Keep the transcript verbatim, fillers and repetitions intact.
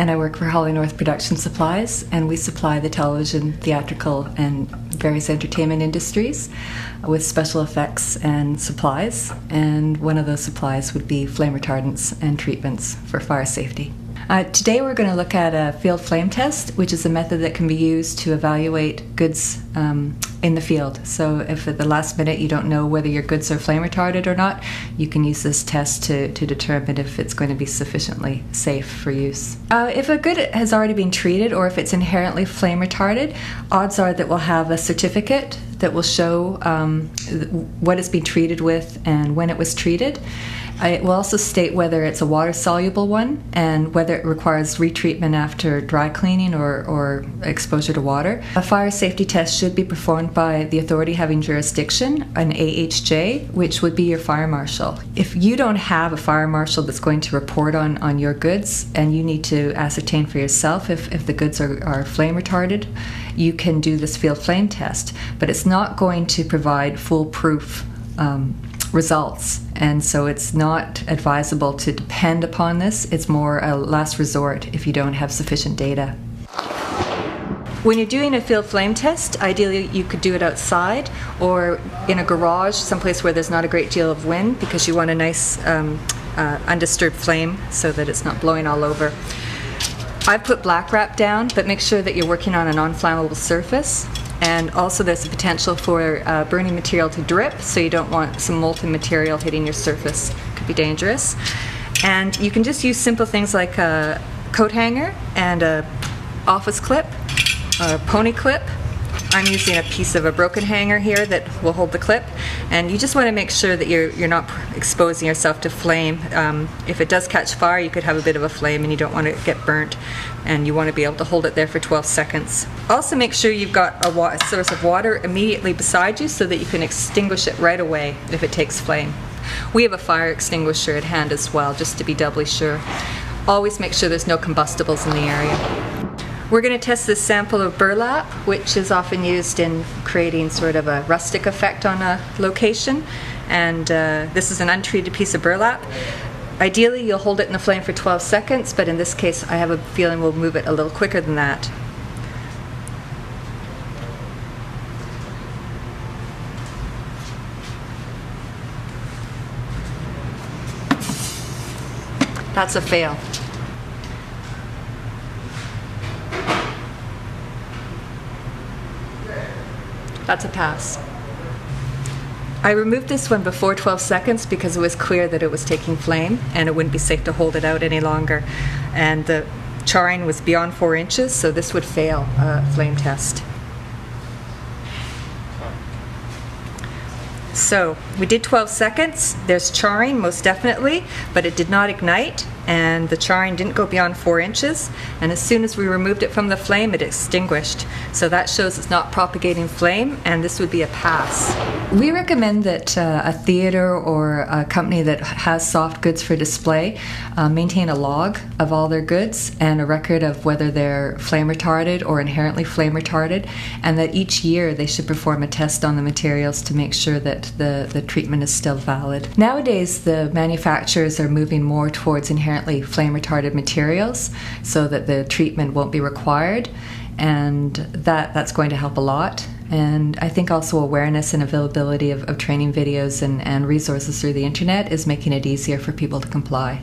and I work for Hollynorth Production Supplies, and we supply the television, theatrical, and various entertainment industries with special effects and supplies, and one of those supplies would be flame retardants and treatments for fire safety. Uh, today we're going to look at a field flame test, which is a method that can be used to evaluate goods um, in the field. So if at the last minute you don't know whether your goods are flame retarded or not, you can use this test to, to determine if it's going to be sufficiently safe for use. Uh, if a good has already been treated or if it's inherently flame retarded, odds are that we'll have a certificate that will show um, what it's been treated with and when it was treated. It will also state whether it's a water-soluble one and whether it requires retreatment after dry cleaning or, or exposure to water. A fire safety test should be performed by the authority having jurisdiction, an A H J, which would be your fire marshal. If you don't have a fire marshal that's going to report on, on your goods and you need to ascertain for yourself if, if the goods are, are flame retarded, you can do this field flame test, but it's not going to provide foolproof um, results, and so it's not advisable to depend upon this. It's more a last resort if you don't have sufficient data. When you're doing a field flame test, ideally you could do it outside or in a garage, someplace where there's not a great deal of wind, because you want a nice um, uh, undisturbed flame so that it's not blowing all over. I've put black wrap down, but make sure that you're working on a non-flammable surface. And also there's a potential for uh, burning material to drip, so you don't want some molten material hitting your surface. Could be dangerous. And you can just use simple things like a coat hanger and a office clip or a pony clip. I'm using a piece of a broken hanger here that will hold the clip, and you just want to make sure that you're, you're not exposing yourself to flame. Um, if it does catch fire, you could have a bit of a flame and you don't want to get burnt, and you want to be able to hold it there for twelve seconds. Also make sure you've got a, wa a source of water immediately beside you so that you can extinguish it right away if it takes flame. We have a fire extinguisher at hand as well, just to be doubly sure. Always make sure there's no combustibles in the area. We're going to test this sample of burlap, which is often used in creating sort of a rustic effect on a location, and uh, this is an untreated piece of burlap. Ideally you'll hold it in the flame for twelve seconds, but in this case I have a feeling we'll move it a little quicker than that. That's a fail. That's a pass. I removed this one before twelve seconds because it was clear that it was taking flame and it wouldn't be safe to hold it out any longer. And the charring was beyond four inches, so this would fail a flame test. So we did twelve seconds. There's charring, most definitely, but it did not ignite, and the charring didn't go beyond four inches, and as soon as we removed it from the flame it extinguished. So that shows it's not propagating flame, and this would be a pass. We recommend that uh, a theater or a company that has soft goods for display uh, maintain a log of all their goods and a record of whether they're flame retarded or inherently flame retarded, and that each year they should perform a test on the materials to make sure that the, the treatment is still valid. Nowadays the manufacturers are moving more towards inherently flame retarded materials so that the treatment won't be required, and that that's going to help a lot. And I think also awareness and availability of, of training videos and, and resources through the internet is making it easier for people to comply.